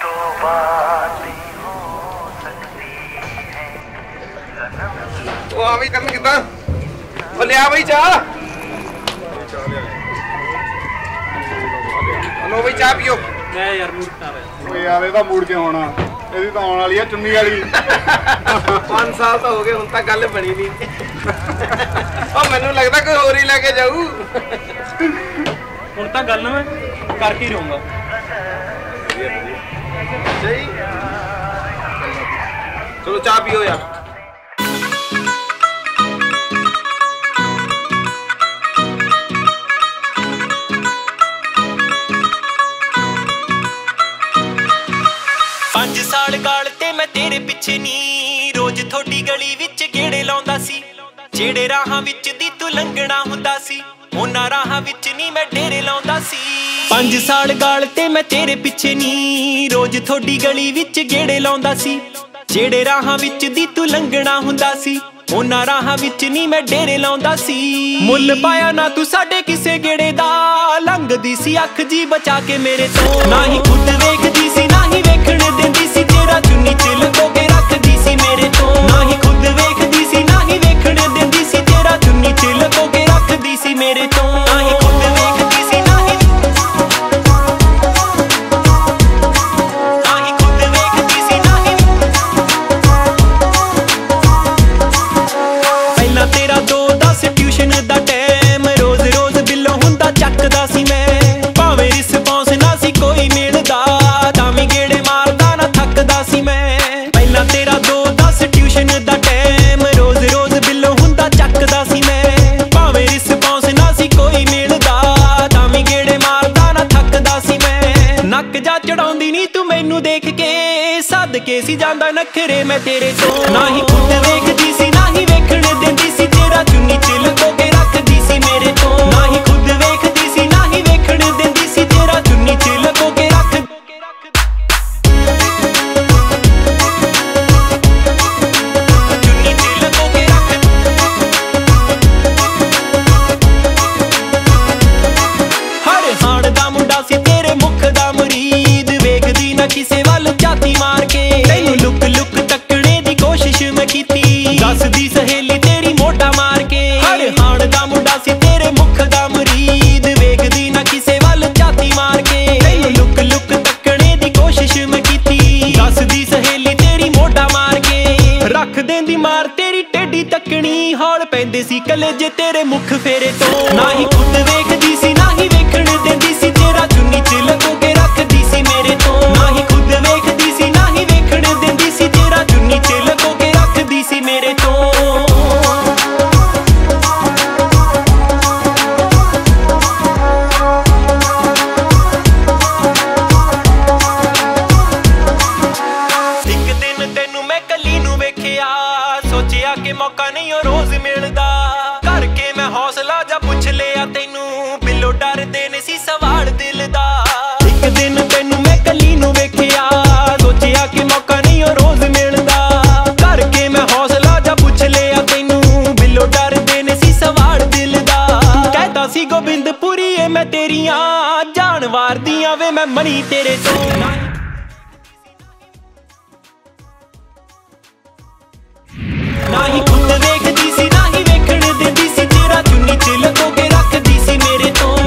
तो बातें हो सकती हैं ओ आ भाई कल कितना बोले आ भाई चाह लो भाई चाह पियो मैं यार मूड ना रहा ओ यार ਇਹਦਾ मूड ਕਿਉਂ ਹੋਣਾ ਇਹਦੀ ਤਾਂ ਆਉਣ ਵਾਲੀ ਆ ਚੁੰਨੀ ਵਾਲੀ 5 ਸਾਲ ਤਾਂ ਹੋ ਗਏ ਹੁਣ ਤੱਕ ਗੱਲ ਬਣੀ ਨਹੀਂ ਉਹ ਮੈਨੂੰ ਲੱਗਦਾ ਕੋਈ ਹੋਰ ਹੀ ਲੈ ਕੇ ਜਾਊ ਹੁਣ ਤਾਂ ਗੱਲ ਮੈਂ ਕਰਕੇ ਹੀ ਰਹੂੰਗਾ सही चलो चाय पियो यार। पांच साल काल ते मैं तेरे पिछे नी रोज थोड़ी गली विच गेड़े लाउंदा सी जेड़े राहां विच दी तू लंघना हुंदा सी उन्हां राहां विच नी मैं डेरे लाउंदा सी पांच साल काल ते मैं तेरे पिछे नी रोज थोड़ी गली विच गेड़े लाउंदा सी जेड़े राहां विच दी तू लंघना हुंदा सी उन्हां राहां विच नी मैं डेरे लाउंदा सी मुल पाया ना तू साडे किसे गेड़े दा लंघदी सी अख जी बचा के मेरे तो ना ही खुद वेखदी सी ना ही वेखण देंदी सी तेरा चुन्नी च लको के रखदी सी मेरे तो ना ही खुद वेखदी सी ना ही वेखण देंदी सी तेरा चुन्नी च लको के रखदी सी मेरे तो ना ही खुद वेखदी सी ना ही केसी जांदा नखरे मैं तेरे तो ना ही खुद वेखदी सी ना ही वेखण देंदी सी तेरा चुन्नी च लको के रखदी सी मेरे तो ना ही खुद वेखदी सी ना ही वेखण देंदी सी तेरा चुन्नी च लको के रख चुन्नी च लको के रख हर हाण दा मुंडा सी तेरे मुख दा मुरीद वेखदी ना किसे वल जाती मार के कलेजे तेरे मुख फेरे तो ना ही खुद वेखदी सी ना ही वेखण देंदी सी तेरा चुन्नी च लको के रखदी सी मेरे तो ना ही खुद वेखदी सी ना ही वेखण देंदी सी तेरा चुन्नी च लको के रखदी सी मेरे तो एक दिन तेनू मैं कली नू वेखिया सोचिया कि मौका नहीं और रोज मिलदा हौसला जा पुछ लिया तेनू बिलो डर देने सी सवाल दिल दा एक दिन तेनू मैं कली नू वेखिया सोचिया कि मौका नहीं और रोज मिलदा करके मैं हौसला जा पुछ लिया तेनू बिलो डर देने सी सवाल दिल दा कहता सी गोबिंदपुरी ए मैं तेरियां जान वार दियां वे मैं मनी तेरे तो लको के रख दी सी मेरे तो।